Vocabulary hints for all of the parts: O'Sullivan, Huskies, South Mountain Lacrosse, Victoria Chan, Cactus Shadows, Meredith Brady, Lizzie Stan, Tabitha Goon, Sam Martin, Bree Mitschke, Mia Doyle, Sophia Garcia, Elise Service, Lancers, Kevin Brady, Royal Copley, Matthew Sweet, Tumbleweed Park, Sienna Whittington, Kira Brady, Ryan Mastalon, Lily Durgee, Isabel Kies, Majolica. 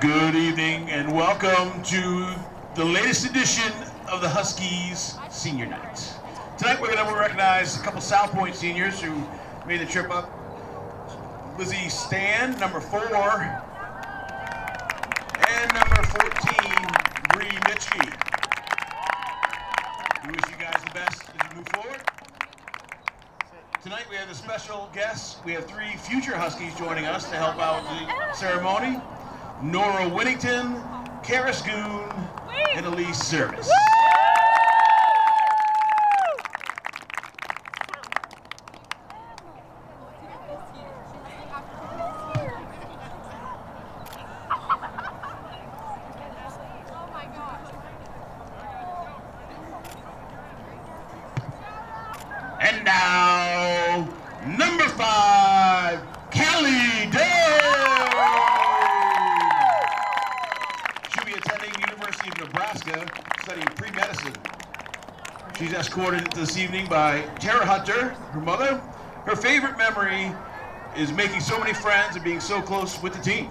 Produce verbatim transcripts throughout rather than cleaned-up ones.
Good evening and welcome to the latest edition of the Huskies Senior Night. Tonight we're going to recognize a couple South Point seniors who made the trip up. Lizzie Stan, number four, and number fourteen, Bree Mitschke. We wish you guys the best as you move forward. Tonight we have a special guest. We have three future Huskies joining us to help out the ceremony. Nora Winnington, Karis Goon, and Elise Service. And now, number five, Callie Dunn. She'll be attending University of Nebraska, studying pre-medicine. She's escorted this evening by Tara Hunter, her mother. Her favorite memory is making so many friends and being so close with the team.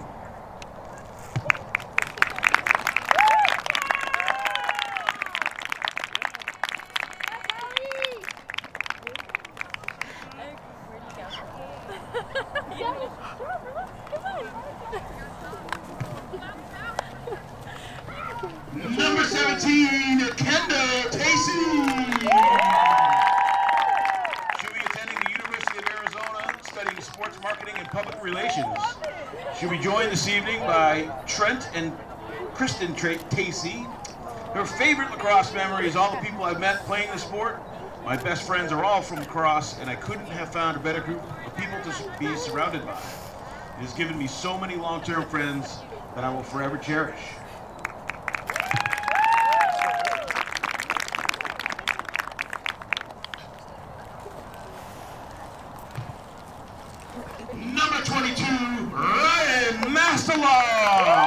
Number seventeen, Kendall Tacey. She'll be attending the University of Arizona, studying sports marketing and public relations. She'll be joined this evening by Trent and Kristen Tacey. Her favorite lacrosse memory is all the people I've met playing the sport. My best friends are all from lacrosse, and I couldn't have found a better group of people to be surrounded by. It has given me so many long-term friends that I will forever cherish. Number twenty-two, Ryan Mastalon.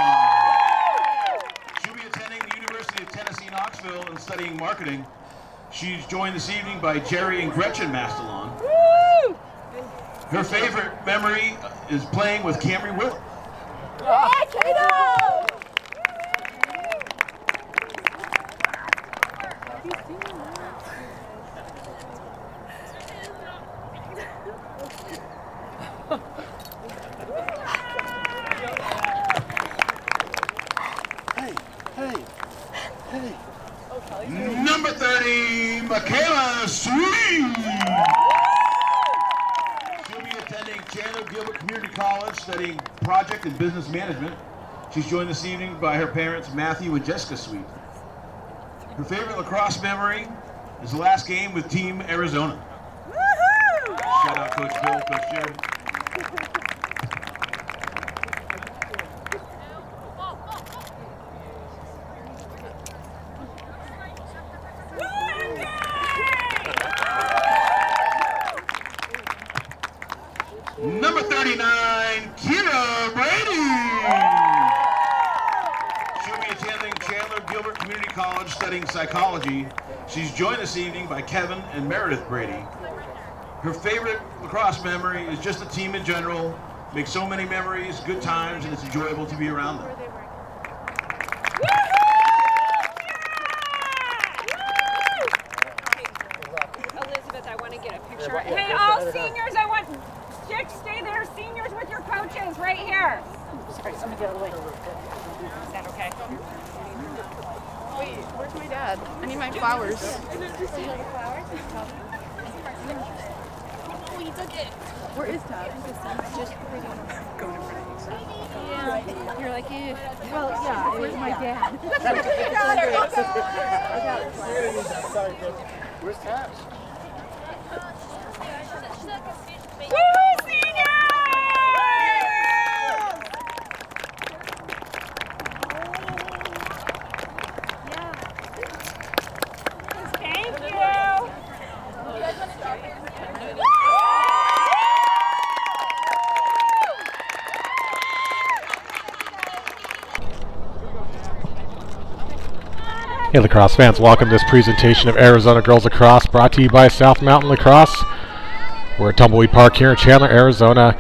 She'll be attending the University of Tennessee, Knoxville, and studying marketing. She's joined this evening by Jerry and Gretchen Mastalon. Her favorite memory is playing with Camry Will. Yeah, Kato! Hey, hey, hey. Number thirty, Michaela Sweeney. She'll be attending Chandler Gilbert Community College, studying project and business management. She's joined this evening by her parents, Matthew and Jessica Sweet. Her favorite lacrosse memory is the last game with Team Arizona. Woo-hoo! Shout out Coach Bill, Coach Jerry. Number thirty-nine, Kira Brady. She'll be attending Chandler Gilbert Community College, studying psychology. She's joined this evening by Kevin and Meredith Brady. Her favorite lacrosse memory is just the team in general. Make so many memories, good times, and it's enjoyable to be around them. Elizabeth, I want to get a picture. Hey, all seniors, I want... Dick, stay there, seniors, with your coaches, right here. Sorry, somebody get out of the way. Is that okay? Wait, where's my dad? I need my flowers. Oh, he took it. Where is Todd? Just going in front of you. Yeah. You're like, eh. Well, yeah, where's my dad? Sorry, where's Todd? Hey lacrosse fans, welcome to this presentation of Arizona Girls Lacrosse, brought to you by South Mountain Lacrosse. We're at Tumbleweed Park here in Chandler, Arizona,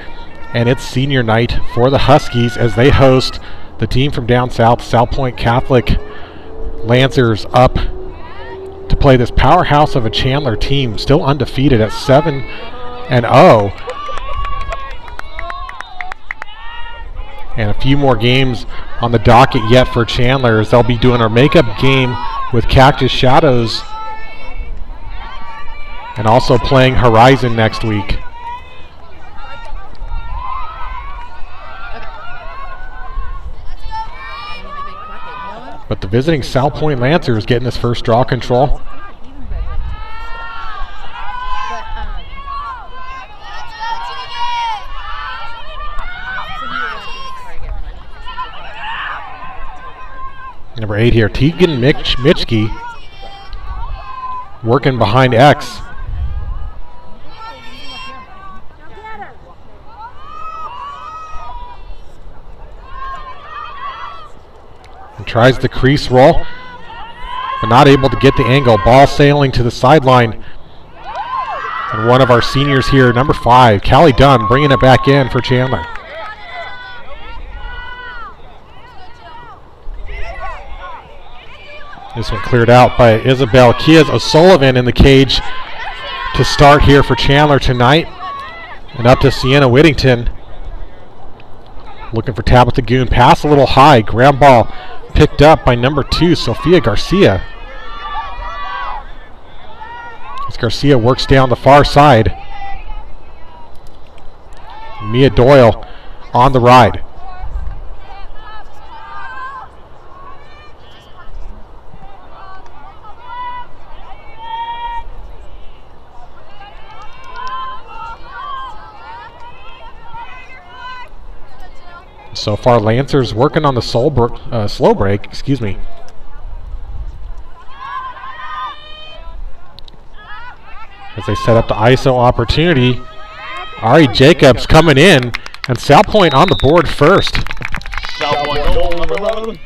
and it's senior night for the Huskies as they host the team from down south, Salpointe Catholic Lancers, up to play this powerhouse of a Chandler team, still undefeated at seven and oh. And a few more games on the docket yet for Chandler, as they'll be doing our makeup game with Cactus Shadows and also playing Horizon next week. But the visiting South Point Lancers getting this first draw control. Number eight here, Tegan Mitchke, working behind X. Tries the crease roll, but not able to get the angle. Ball sailing to the sideline. And one of our seniors here, number five, Callie Dunn, bringing it back in for Chandler. This one cleared out by Isabel Kies. O'Sullivan in the cage to start here for Chandler tonight. And up to Sienna Whittington. Looking for Tabitha Goon. Pass a little high. Ground ball picked up by number two, Sophia Garcia. As Garcia works down the far side. Mia Doyle on the ride. So far, Lancers working on the soul br uh, slow break, excuse me. As they set up the I S O opportunity, Ari Jacobs coming in, and South Point on the board first. South Point goal number eleven.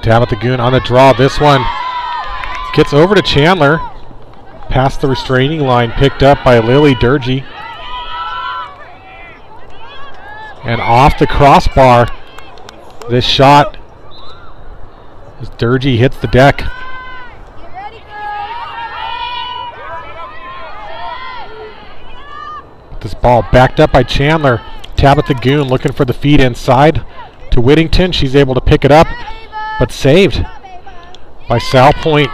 Tabitha Goon on the draw. This one gets over to Chandler. Past the restraining line, picked up by Lily Durgee. And off the crossbar, this shot as Durgee hits the deck. This ball backed up by Chandler. Tabitha Goon looking for the feed inside to Whittington. She's able to pick it up, but saved by South Point.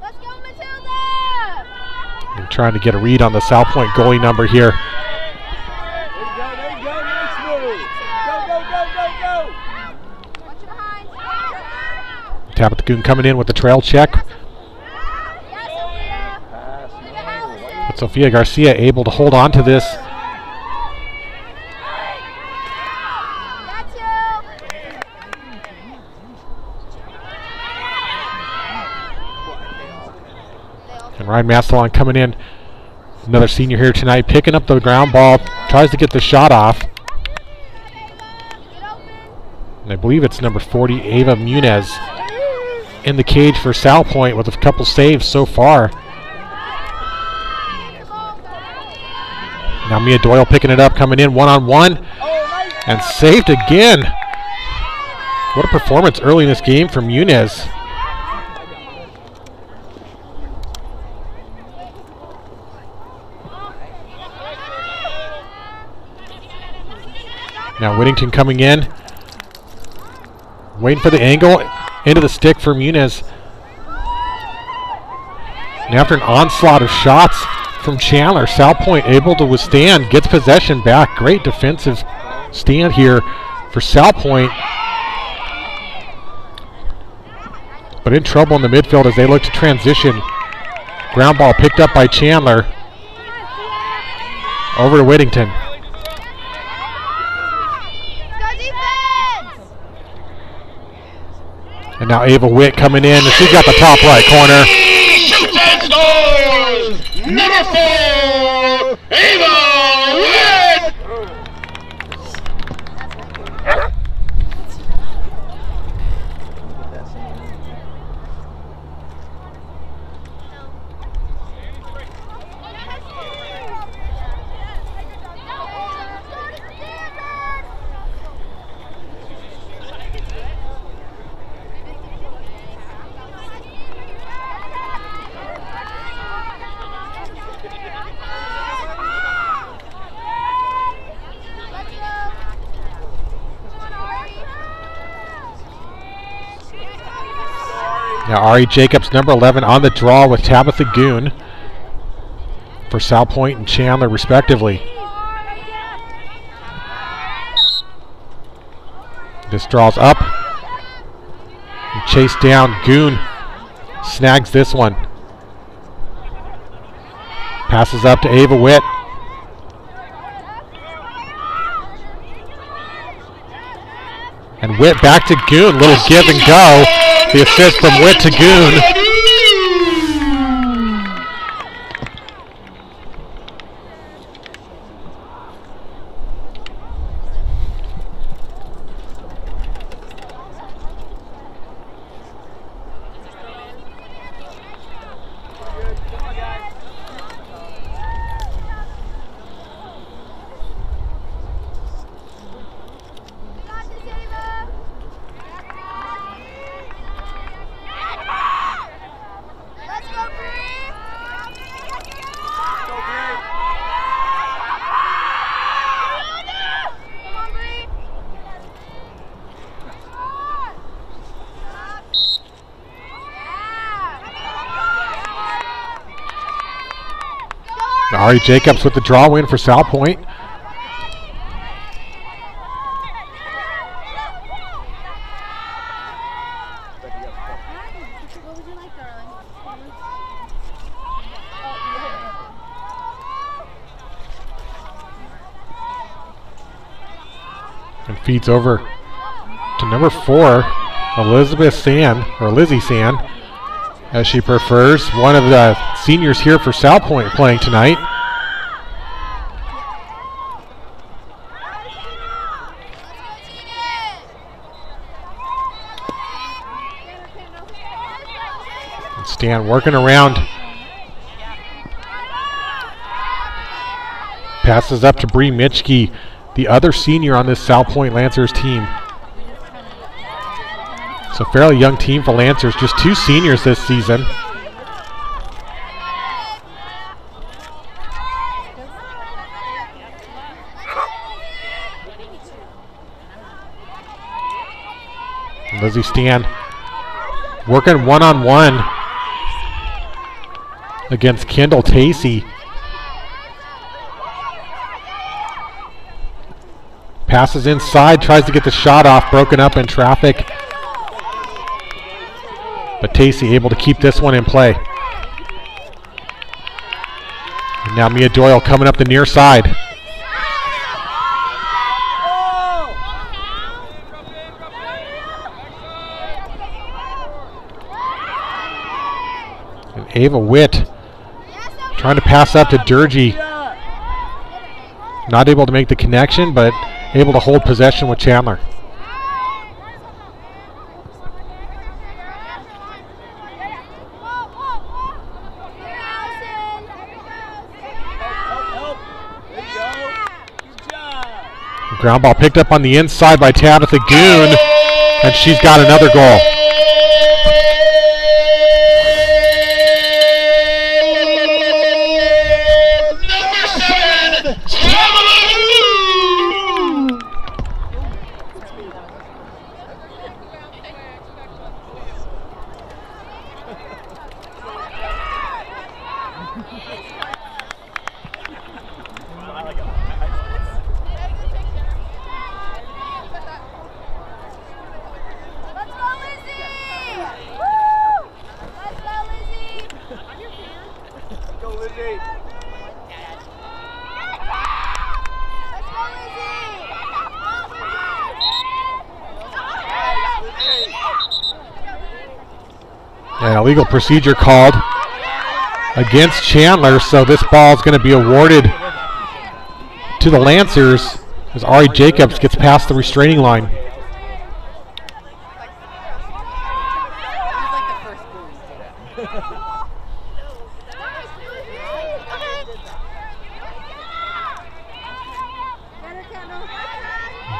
Let's go, Matilda! I'm trying to get a read on the South Point goalie number here. Tabitha Goon coming in with the trail check. But Sophia Garcia able to hold on to this. Ryan Mastalon coming in, another senior here tonight, picking up the ground ball, tries to get the shot off. And I believe it's number forty, Ava Muniz, in the cage for South Point with a couple saves so far. Now Mia Doyle picking it up, coming in one-on-one, and saved again. What a performance early in this game from Muniz. Now Whittington coming in, Waiting for the angle. Into the stick for Muniz. And after an onslaught of shots from Chandler, Salpointe able to withstand, gets possession back. Great defensive stand here for Salpointe. But in trouble in the midfield as they look to transition. Ground ball picked up by Chandler. Over to Whittington. And now Ava Witt coming in, and she's got the top right corner. Shoots and scores! Number four, Ava. Now Ari Jacobs, number eleven, on the draw with Tabitha Goon for Salpointe and Chandler, respectively. This draws up. Chased down. Goon snags this one. Passes up to Ava Witt. And Witt back to Goon. Little give and go. The assist from Witt to Goon. Ari Jacobs with the draw win for Salpointe. And feeds over to number four, Elizabeth Sand, or Lizzie Sand, as she prefers. One of the seniors here for Salpointe playing tonight. Stan working around. Passes up to Bree Mitschke, the other senior on this Salpointe Lancers team. It's a fairly young team for Lancers, just two seniors this season. And Lizzie Stan working one-on-one. Against Kendall Tacey. Passes inside, tries to get the shot off, broken up in traffic. But Tacey able to keep this one in play. And now Mia Doyle coming up the near side. And Ava Witt trying to pass up to Durgee. Not able to make the connection, but able to hold possession with Chandler. Ground ball picked up on the inside by Tabitha Goon, and she's got another goal. And a legal procedure called against Chandler, so this ball is going to be awarded to the Lancers as Ari Jacobs gets past the restraining line.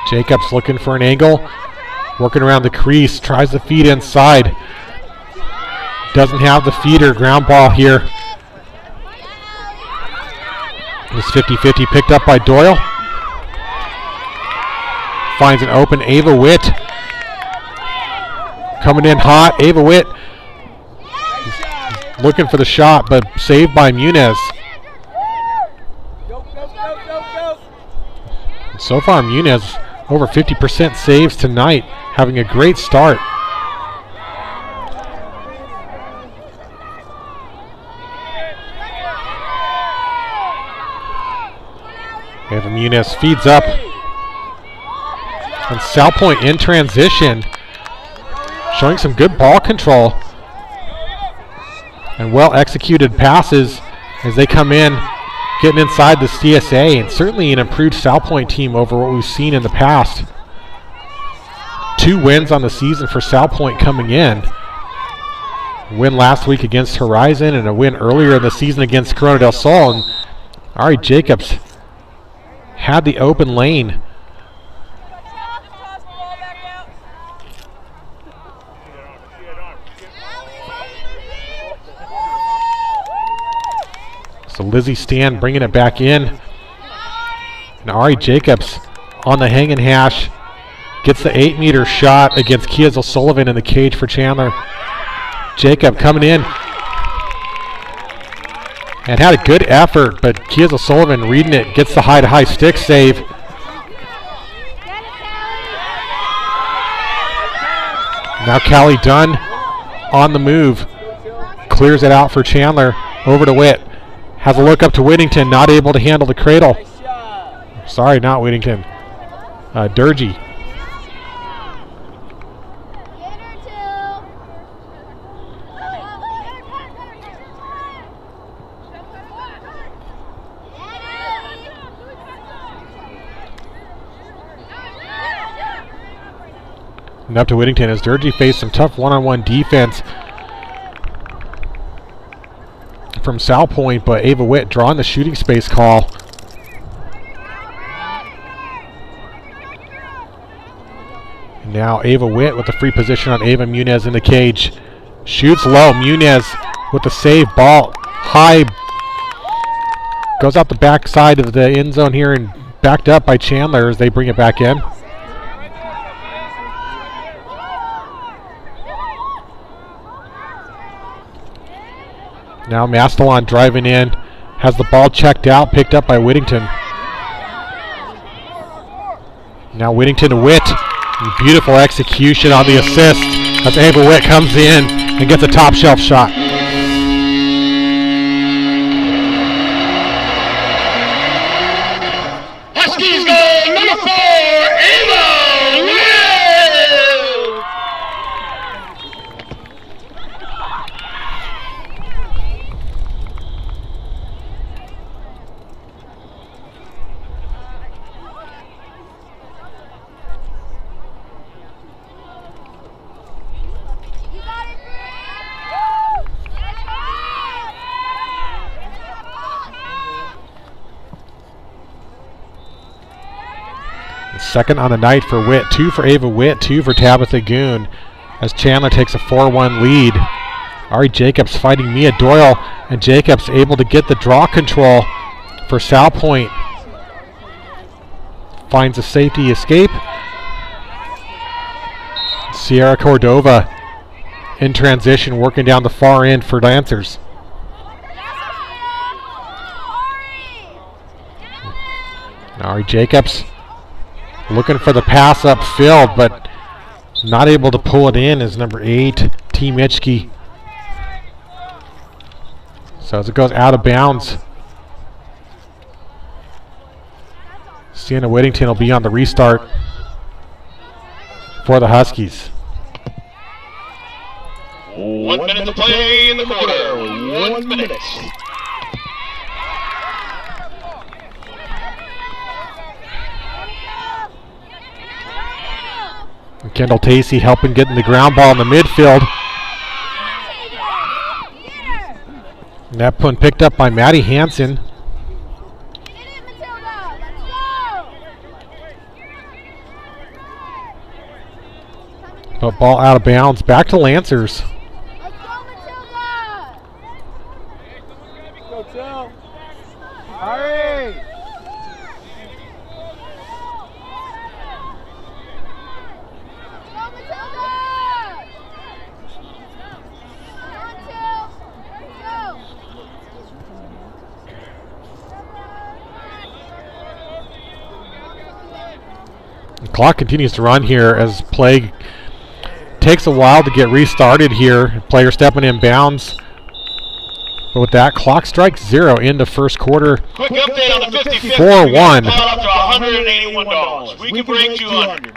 Jacobs looking for an angle, working around the crease, tries to feed inside. Doesn't have the feeder, ground ball here. This fifty fifty picked up by Doyle. Finds an open Ava Witt. Coming in hot, Ava Witt looking for the shot, but saved by Muniz. So far, Muniz over fifty percent saves tonight, having a great start. Ava Muniz feeds up. And Salpointe in transition, showing some good ball control and well-executed passes as they come in, getting inside the C S A, and certainly an improved Salpointe team over what we've seen in the past. Two wins on the season for Salpointe coming in. A win last week against Horizon and a win earlier in the season against Corona del Sol, and Ari Jacobs had the open lane. So Lizzie Stan bringing it back in. And Ari Jacobs on the hanging hash gets the eight meter shot against Kies O'Sullivan in the cage for Chandler. Jacob coming in and had a good effort, but Kies O'Sullivan reading it, gets the high to high stick save. Now Callie Dunn on the move, clears it out for Chandler, over to Witt. Has a look up to Whittington, not able to handle the cradle. Sorry, not Whittington. Uh, Durgee. And up to Whittington as Durgee faced some tough one-on-one defense from Salpointe, but Ava Witt drawing the shooting space call. And now Ava Witt with the free position on Ava Muniz in the cage. Shoots low, Muniz with the save, ball high. Goes out the backside of the end zone here and backed up by Chandler as they bring it back in. Now Mastalon driving in, has the ball checked out, picked up by Whittington. Now Whittington to Witt, beautiful execution on the assist as Ava Witt comes in and gets a top shelf shot. Huskies goal number four, Ava Witt! Second on the night for Witt, two for Ava Witt, two for Tabitha Goon, as Chandler takes a four one lead. Ari Jacobs fighting Mia Doyle, and Jacobs able to get the draw control for Salpointe. Finds a safety escape. Sierra Cordova in transition, working down the far end for Lancers. And Ari Jacobs looking for the pass upfield, but not able to pull it in as number eight, T. Mitschke. So as it goes out of bounds, Sienna Whittington will be on the restart for the Huskies. Oh. One, one minute to play in the quarter. One, one minute. minute. And Kendall Tacey helping getting the ground ball in the midfield. And that one picked up by Maddie Hansen. But ball out of bounds. Back to Lancers. Let's go, Matilda! Go, Tell. Hurry! Go, Matilda! The clock continues to run here as play takes a while to get restarted here. Player stepping in bounds. But with that, clock strikes zero in the first quarter. Quick update on the fifty-fifth. four one. Up to one hundred eighty-one dollars. We can break two hundred.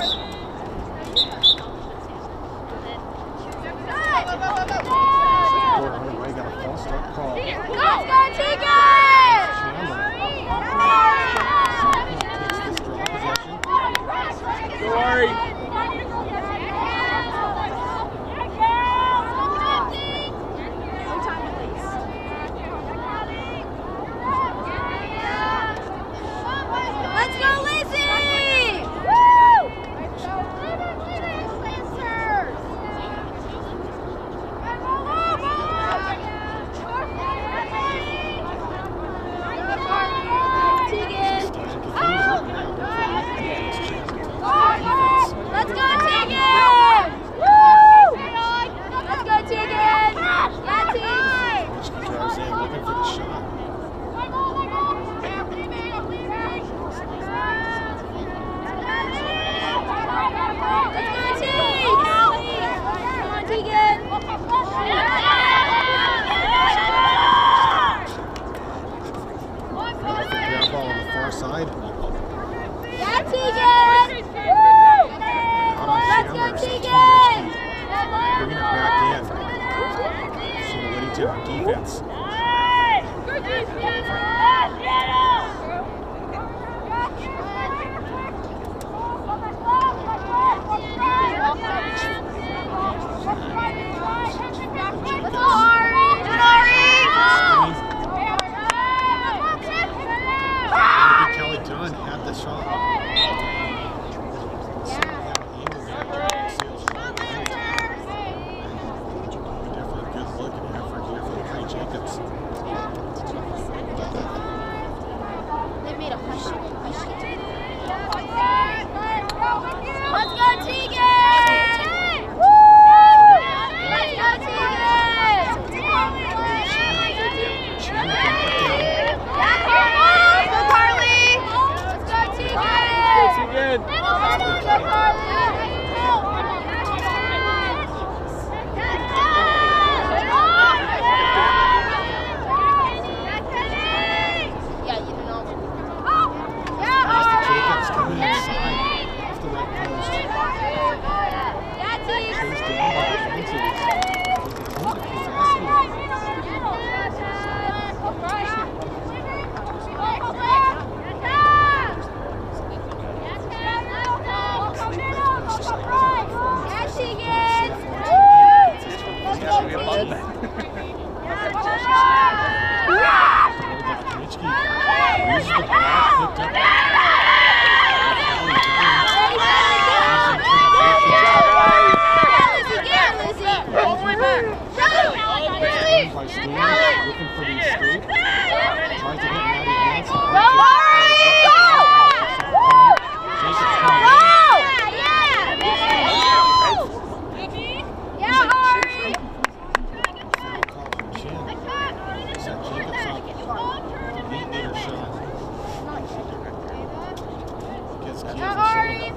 Sorry.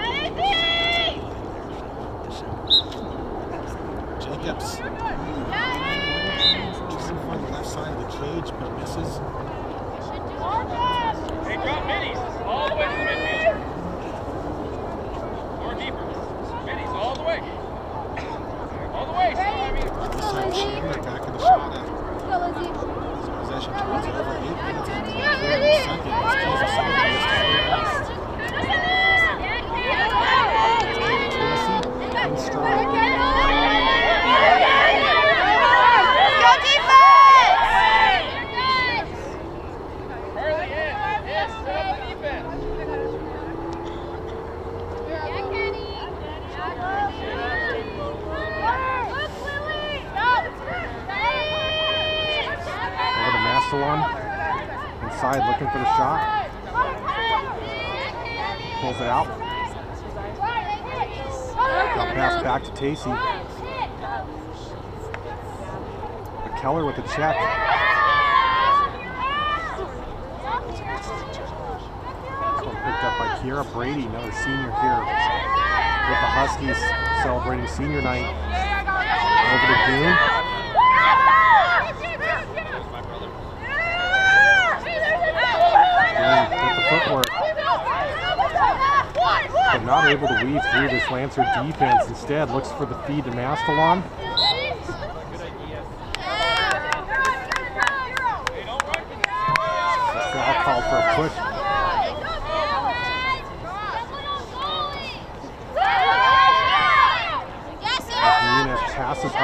Anything! passes. They drop minis all the way to the midfield. Or deeper. Minis all the way. All the way. So I mean, so she went back in the shot after. So possession turns it over eight minutes into the third second. It's close to seven minutes to rest. Tennessee, inside looking for the shot, pulls it out, got passed back to Tacey, but Keller with the check, picked up by Kiera Brady, another senior here with the Huskies celebrating senior night, over to Goon. But not able to weave through this Lancer defense. Instead, looks for the feed to Mastalon. Mastalon called for a push. Muniz passes up.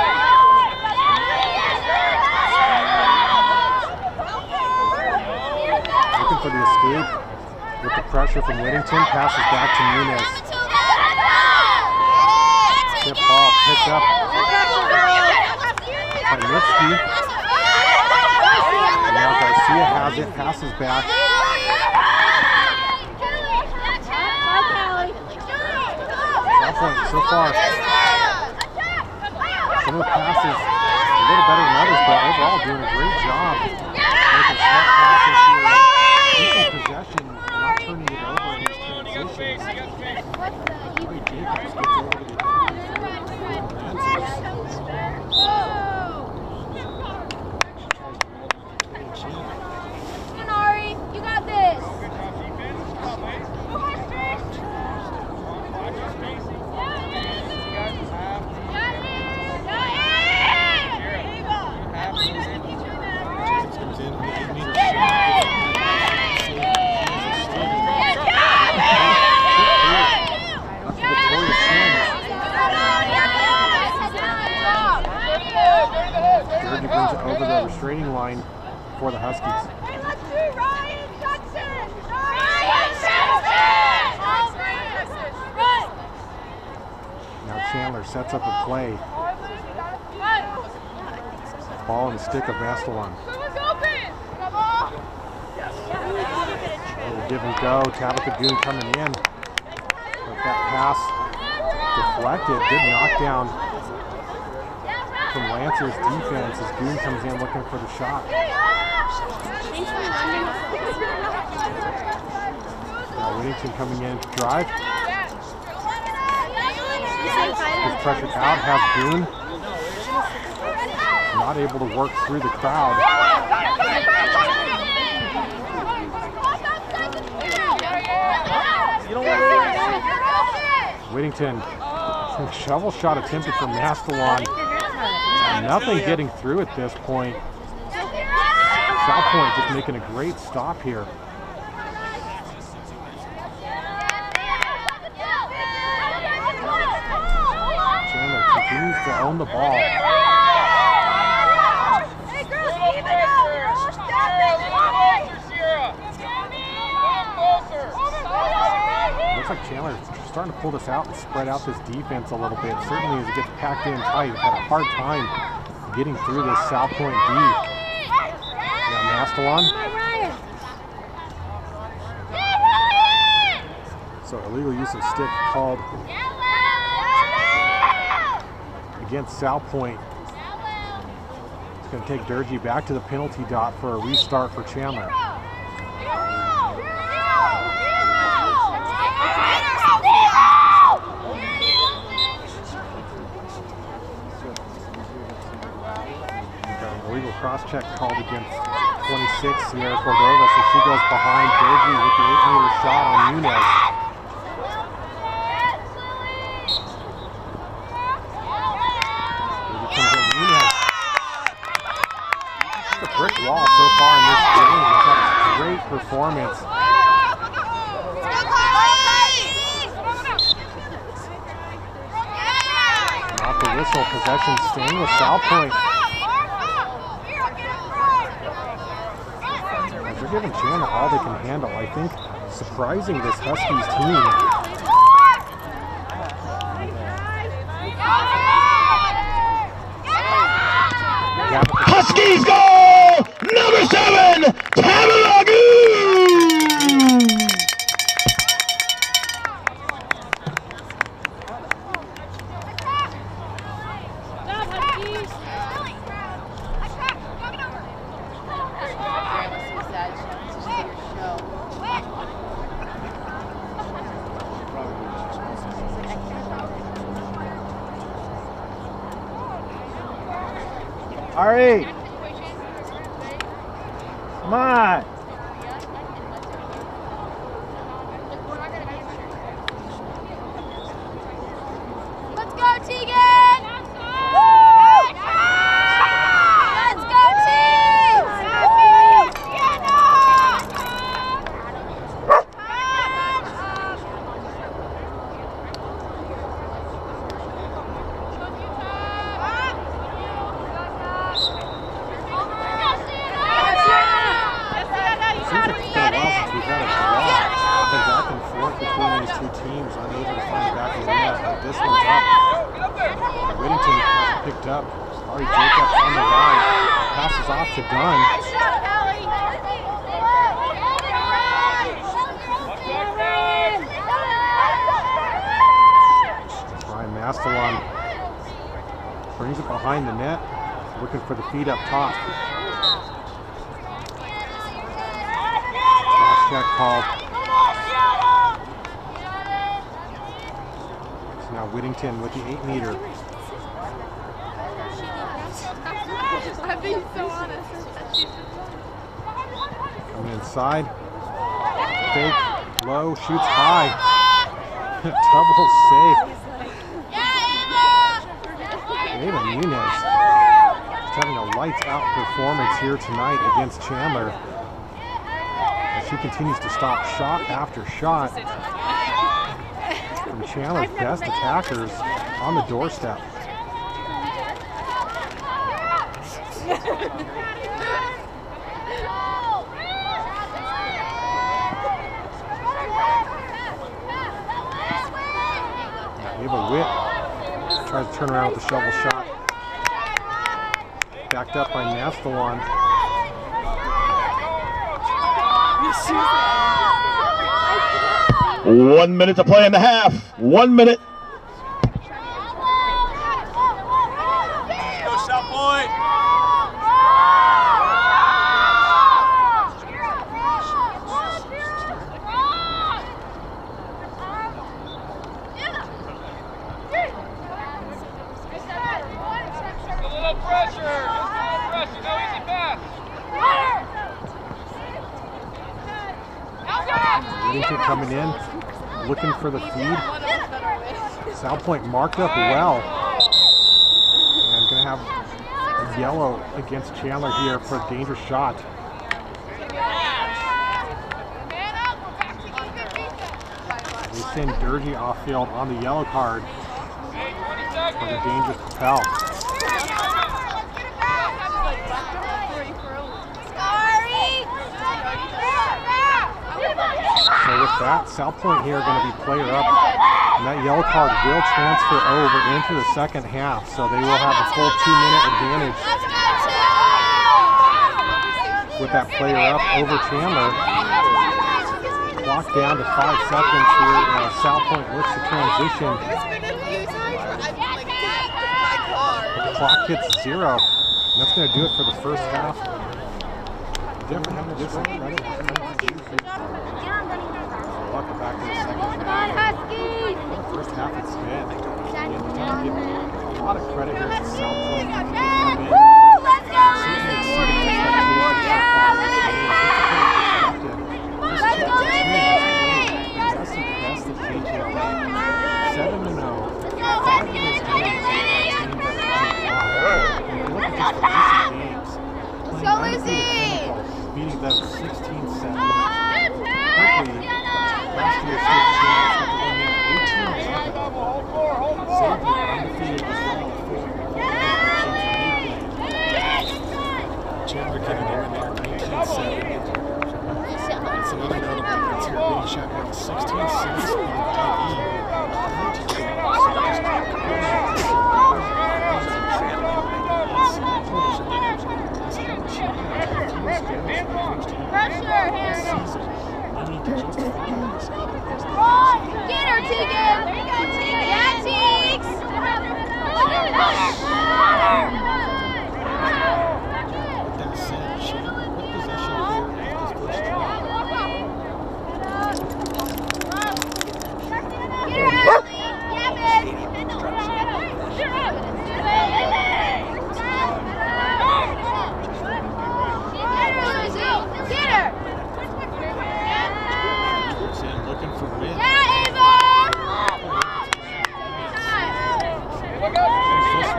For the escape with the pressure from Whittington, passes back to Muniz. Tip ball picked up by Mitschke. And now Garcia has it, passes back. So far, some of the passes a little better than others, but overall doing a great job making smart passes here. Possession, not turning it over in this transition. Ari Jacobs gets over to the Lancers. Come on, Ari, you got this. Comes in with eight meter shot. Durgee brings it over the restraining line for the Huskies. Hey, let's do Ryan Jackson! Ryan Jackson! Now Chandler sets up a play. Ball and the stick of Mastalon. Little give and go. Tabitha Goon coming in. But that pass deflected, good knockdown from Lancer's defense as Goon comes in looking for the shot. Now Whittington coming in to drive. Gets pressured out, has Goon. Not able to work through the crowd. Whittington, shovel shot attempted from Mastalon. Nothing getting through at this point. Salpointe just making a great stop here. Chandler continues to own the ball. Looks like Chandler starting to pull this out and spread out this defense a little bit. Certainly as it gets packed in tight, had a hard time getting through this Salpointe D. Now Mastalon. So illegal use of stick called against Salpointe. It's going to take Durgee back to the penalty dot for a restart for Chandler. cross check called against twenty-six, Sierra Cordova, so she goes behind Durgee with the eight meter shot on Muniz. Durgee comes at Muniz. Just a brick wall so far in this game. It's had a great performance. Not the whistle, possession staying with Salpointe. They're giving Chandler all they can handle. I think surprising this Huskies team. Huskies goal! Number seven, Tabitha Ari! Come on! Let's go, Tegan! Woo! Let's go, Team! Teams unable to find the back of the net, but this one's up. Whittington has picked up. Ari Jacobs on the line. Passes off to Dunn. Ryan Mastalon brings it behind the net. Looking for the feed up top. Cross check called. Now Whittington with the eight meter. I'm being so honest. Coming inside. Fake, low, shoots high. Double safe. Ava Muniz is having a lights out performance here tonight against Chandler. As she continues to stop shot after shot. From Chandler, best attackers on the doorstep. Ava Witt tries to turn around with a shovel shot. Backed up by Mastalon. One minute to play in the half. One minute. Go, Southpoint. Just a little pressure. Just a little pressure. No easy pass. Anything coming in? Looking for the feed. Salpointe marked up well. And gonna have a yellow against Chandler here for a dangerous shot. They send Durgee off field on the yellow card for the dangerous foul. So with that, Salpointe here going to be player up, and that yellow card will transfer over into the second half, so they will have a full two-minute advantage with that player up over Chandler. Clock down to five seconds here, and Salpointe looks to transition. The clock hits zero, and that's going to do it for the first half. Welcome back to the second half. The first half it's been. And you give a lot of credit here to South Mountain. Let's go!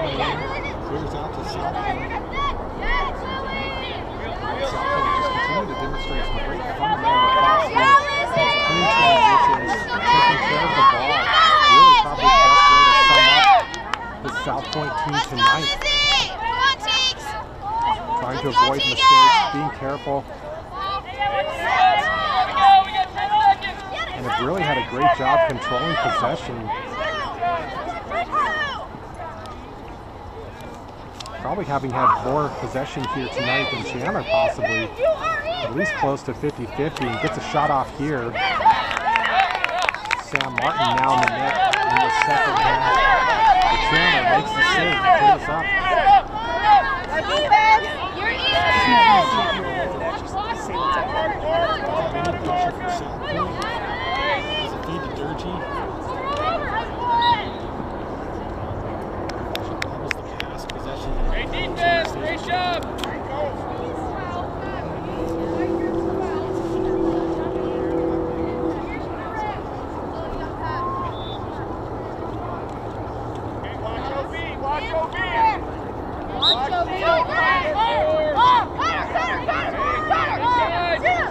Clears out to Southpoint. Southpoint just continue to demonstrate some great fundamental lacrosse as clean transitions, taking care of the ball. Really probably the best way to sum up the Southpoint team tonight. Trying to avoid mistakes, being careful. And have really had a great job controlling possession. Probably having had more possession here tonight than Chandler possibly. At least close to fifty fifty, and gets a shot off here. Sam Martin now in the net in the second half. Chandler makes the save to clear us up. You're even! She almost the pass possession. Great defense, great job. Great goal. Hey, watch O B, watch O B. Watch O B. Oh, Connor, Connor, Connor, Connor. Inside, inside.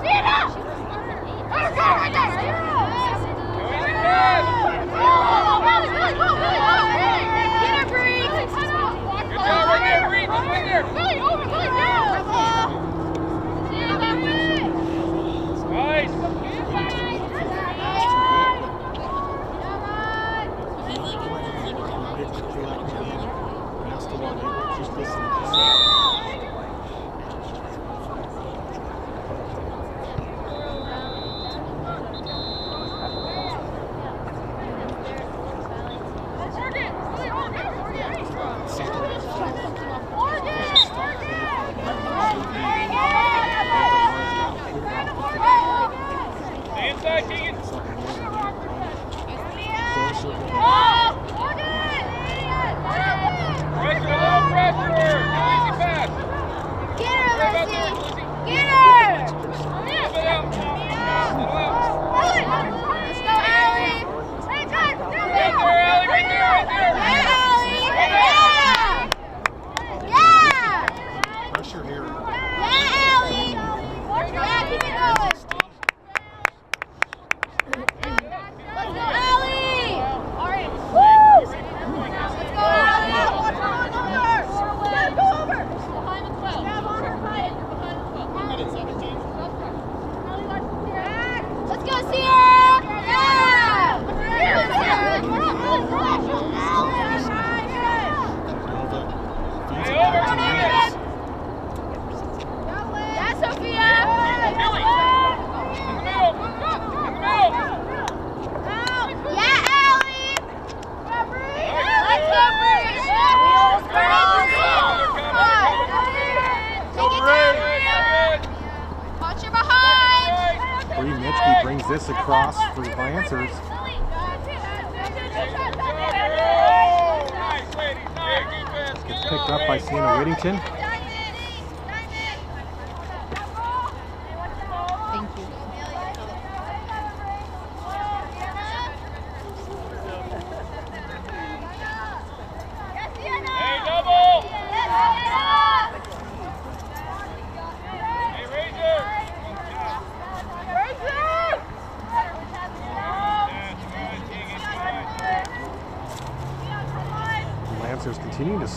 See it now. Connor, Connor, right there.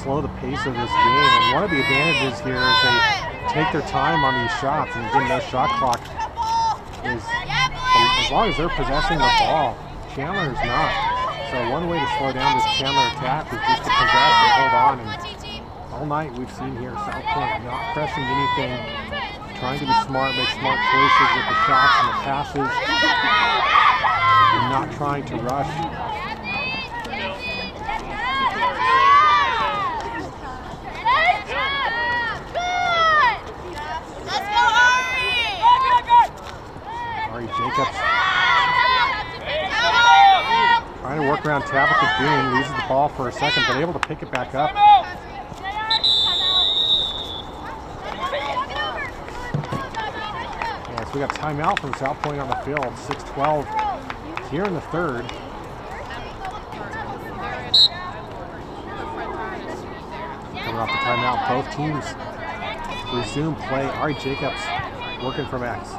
Slow the pace of this game, and one of the advantages here is they take their time on these shots, and again, no shot clock is, as long as they're possessing the ball, Chandler's not. So one way to slow down this Chandler attack is just to possess and hold on, and all night we've seen here Southpoint not pressing anything, trying to be smart, make smart choices with the shots and the passes, and not trying to rush. Jacobs trying to work around Tabitha Goon, loses the ball for a second, but able to pick it back up. Yeah, so we got timeout from Southpoint on the field, six twelve here in the third. Coming off the timeout, both teams resume play. Ari Jacobs working from X.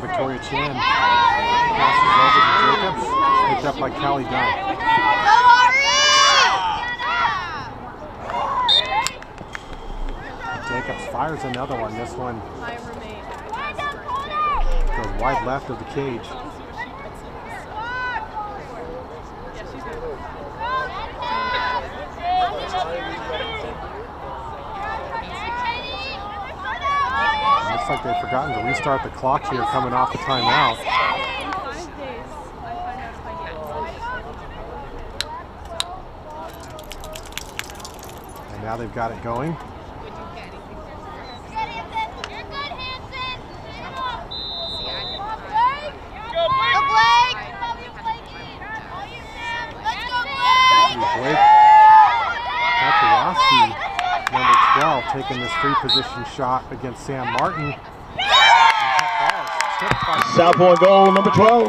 Victoria Chan passes over to Jacobs, picked up by Callie Dunn. Jacobs fires another one. This one goes wide left of the cage. Looks like they've forgotten to restart the clock here coming off the timeout. And now they've got it going. Taking this free position shot against Sam Martin. Southpoint goal number twelve.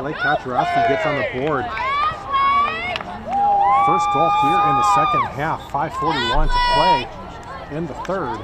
Blake Kacharowski gets on the board. First goal here in the second half. five forty-one to play in the third.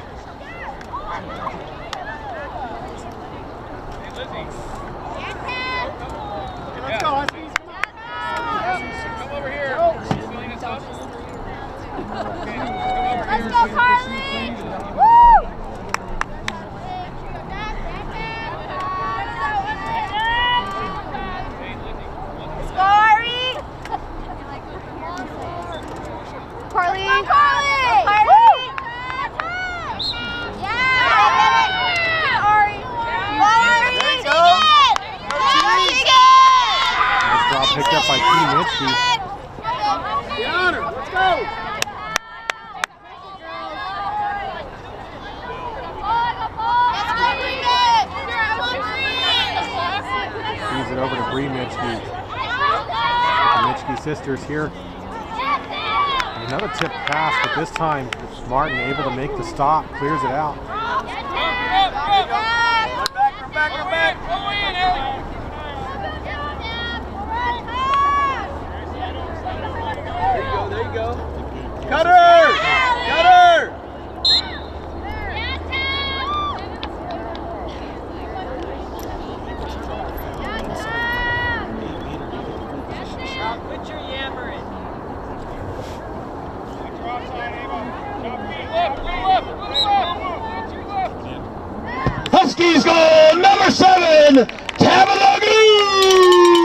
Here. Another tip pass, but this time Martin able to make the stop, clears it out. There you go, there you go. Cutter! Cutter! Huskies goal number seven, Tabitha Goon!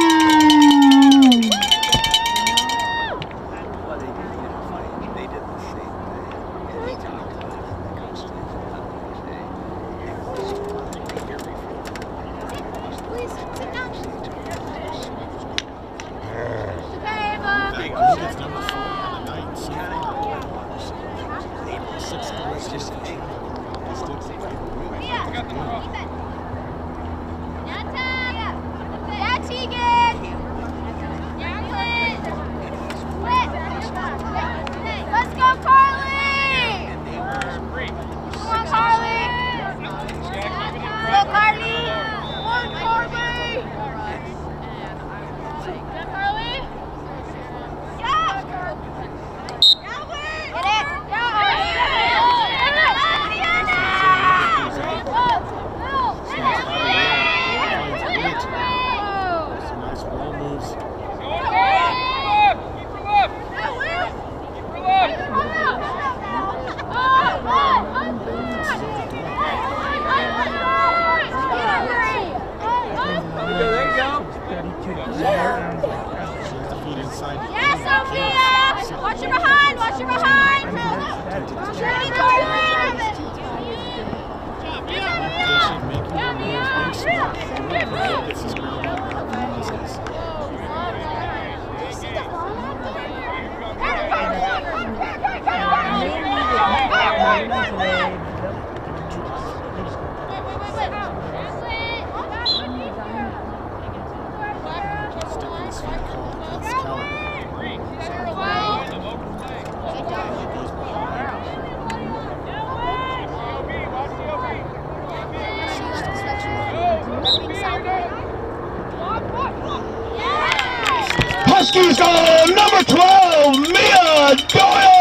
Huskies goal, number twelve, Mia Doyle!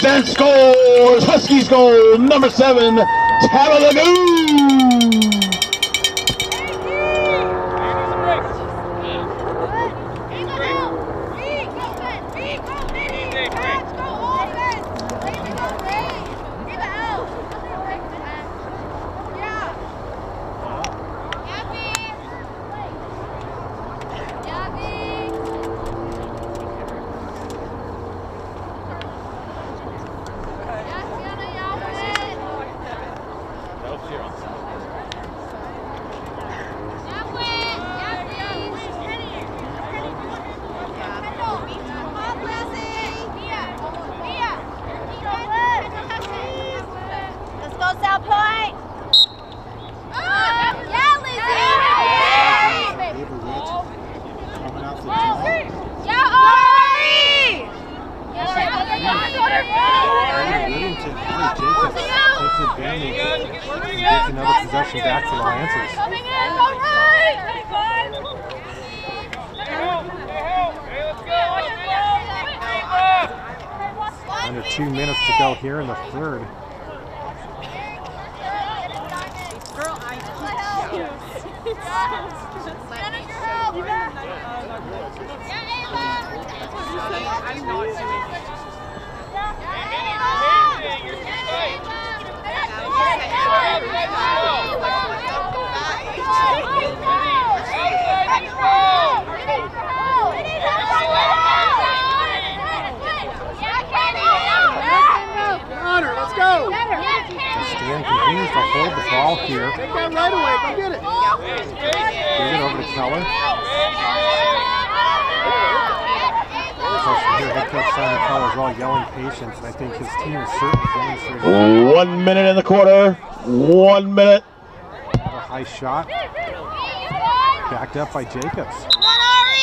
Then scores, Huskies goal, number seven, Tabitha Goon. Shot backed up by Jacobs. Come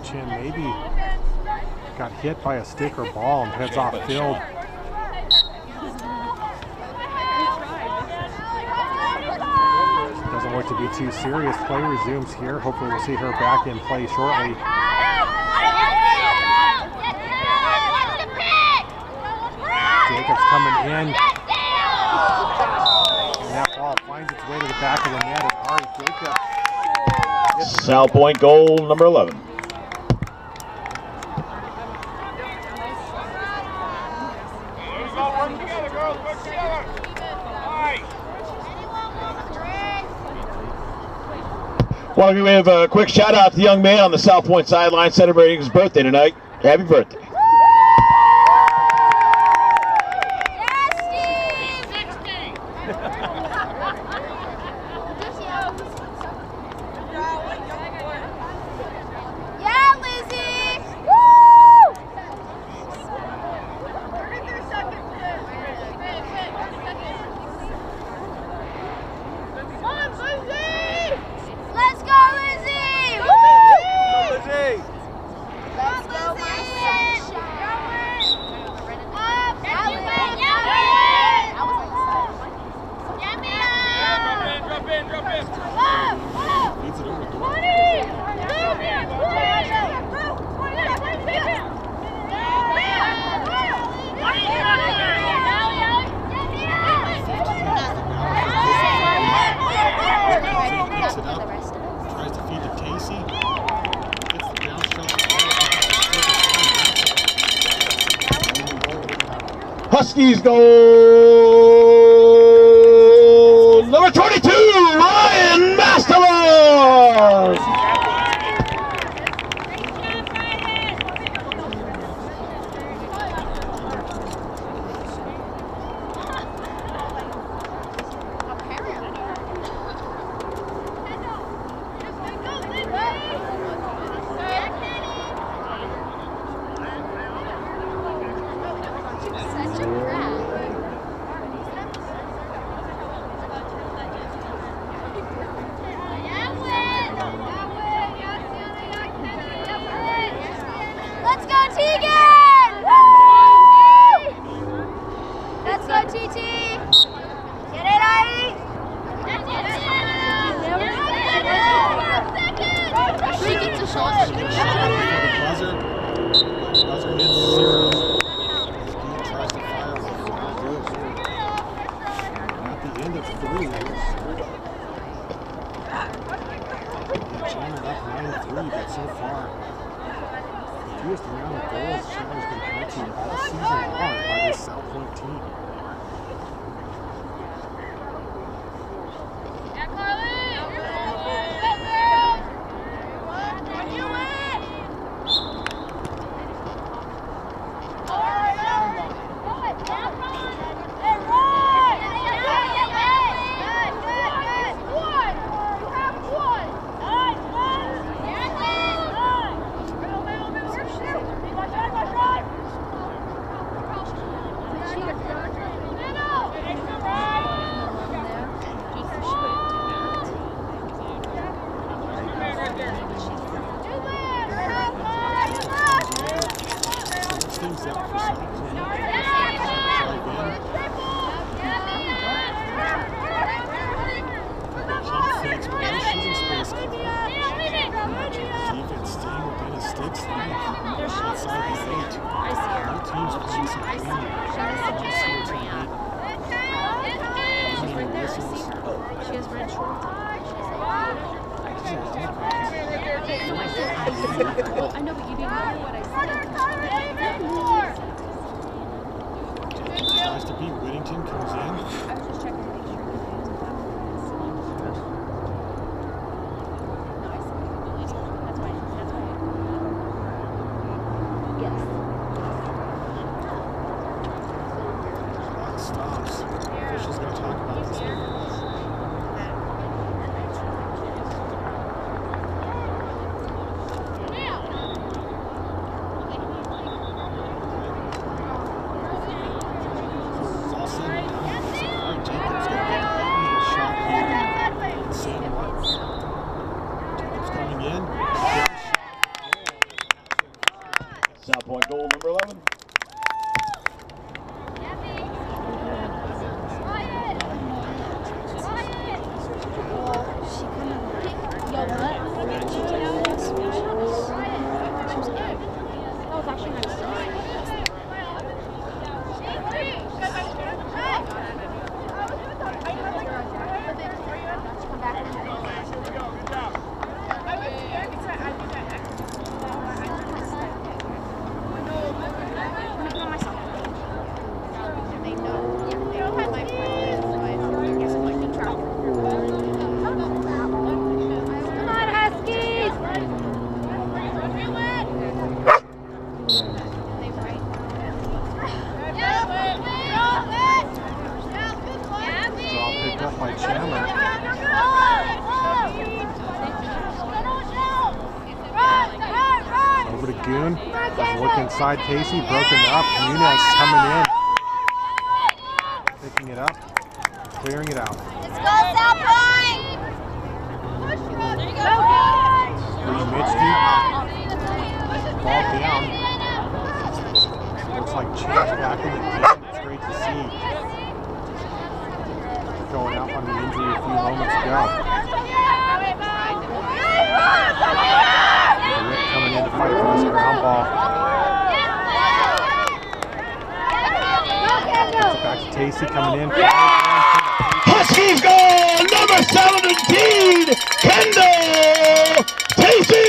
Chin maybe got hit by a stick or ball and heads off field. Doesn't look to be too serious. Play resumes here. Hopefully we'll see her back in play shortly. Jacobs coming in. And that ball finds its way to the back of the net. And Ari Jacobs. Salpointe goal number eleven. Well, we have a quick shout out to the young man on the South Point sideline celebrating his birthday tonight. Happy birthday. Huskies goal number twenty-two, Ryan Mastalon! It's Goon. Look inside Tacey, broken up. Muniz coming in. Picking it up, clearing it out. Let's go, Salpointe! There you go, guys! Bree Mitschke. Ball down. Looks like change back in the game. It's great to see. Going out on the injury a few moments ago. Coming in to fight for this ground ball. It's back to Tacey coming in. Yeah! Huskies goal number seventeen, Kendall Tacey.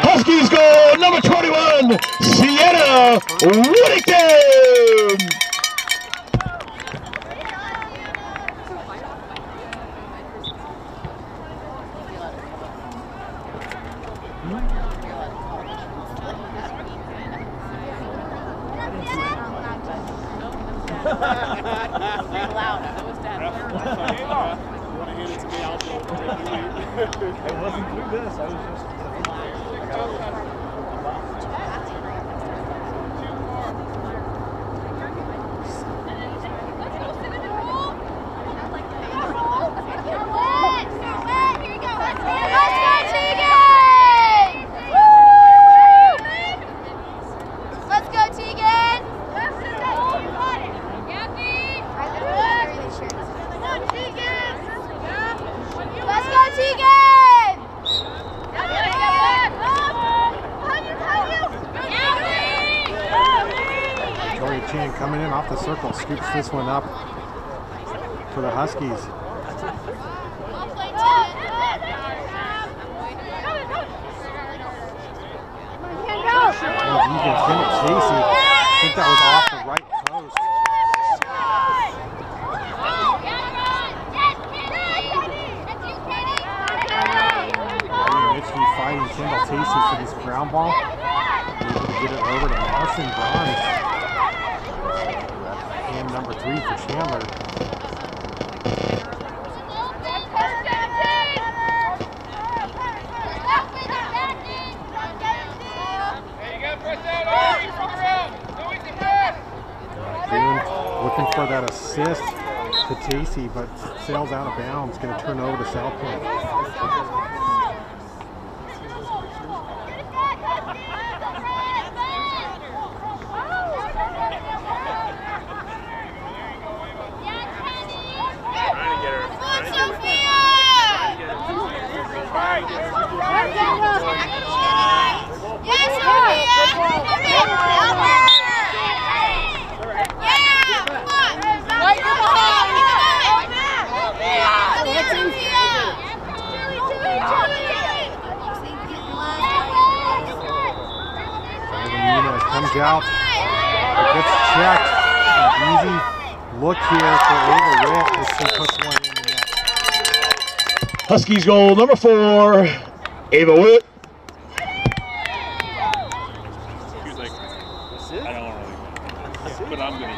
Huskies goal number twenty-one, Sienna Whittington. This one up for the Huskies. But sails out of bounds, going to turn over to South Point. comes out, gets checked. An easy look here for Ava Witt as she puts one in the net. Huskies goal number four, Ava Witt. She was like, I don't want to leave, but I'm going to do it.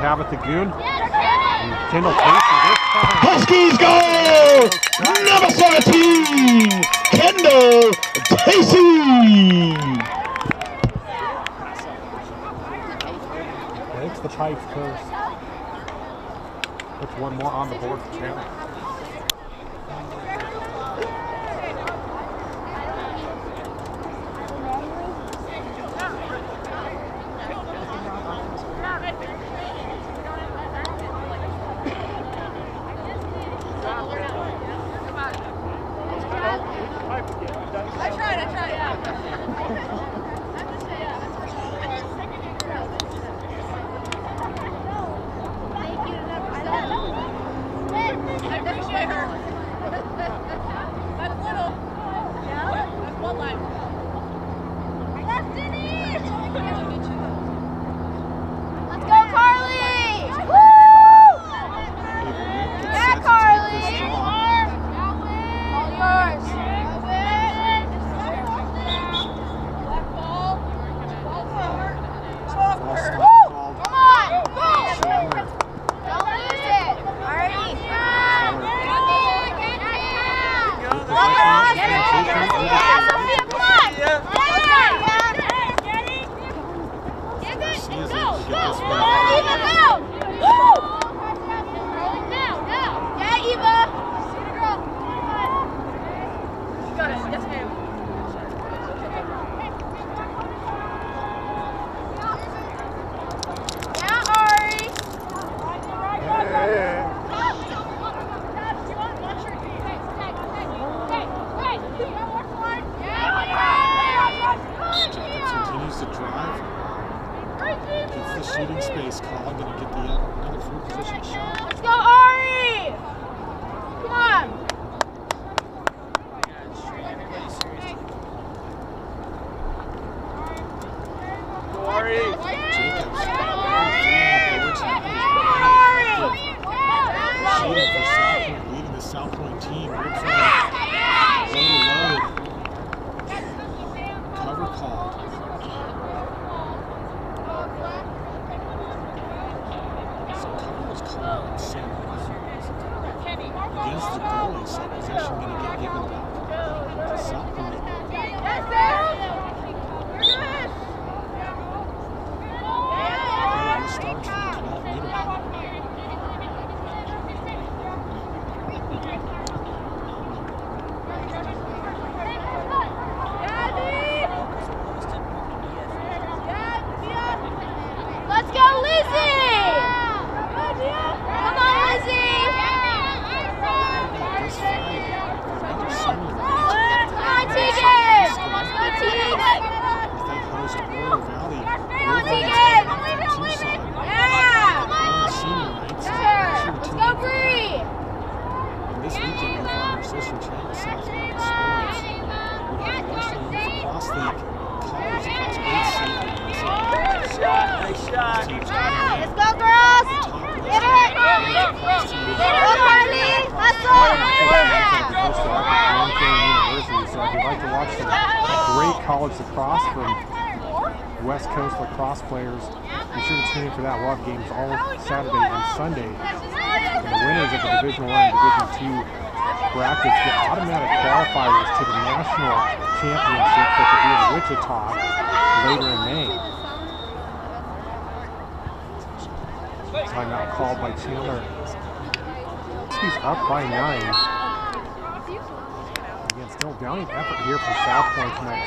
Tabitha Goon and Kendall Tacey this time. Huskies goal! Number seventeen, Kendall Tacey! Breaks the pipe first. Puts one more on the board for Chandler. Come on, go! Don't lose it! Already! Go! against the goalie, so it's actually going to get given back to Salpointe.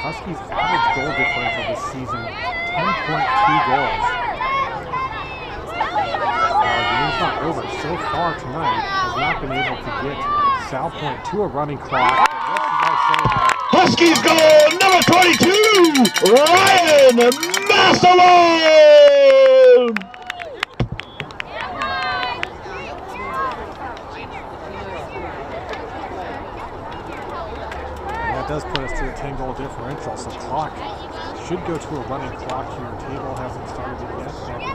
Huskies' average goal differential this season, ten point two goals. Uh, the game's not over. So far tonight, has not been able to get Salpointe to a running clock. Huskies goal number twenty-two, Ryan Mastalon! Does put us to a ten-goal differential, so clock should go to a running clock here. Table hasn't started it yet. There we go.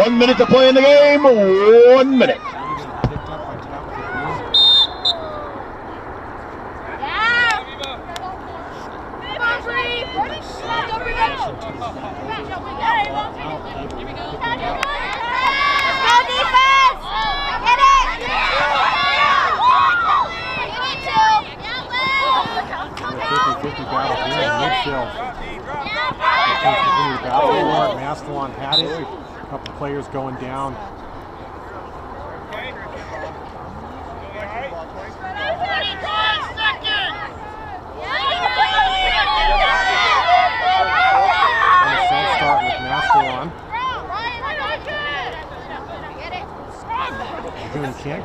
One minute to play in the game, one minute. Twenty-five seconds!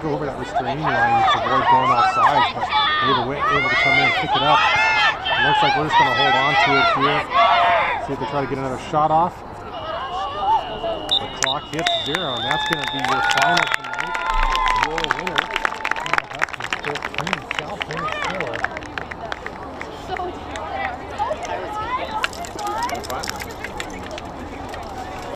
go over that restraining line to avoid going offside, but Ava Witt able to come in and pick it up. It looks like we're just going to hold on to it here. See if they try to get another shot off. The clock hits zero, and that's going to be your final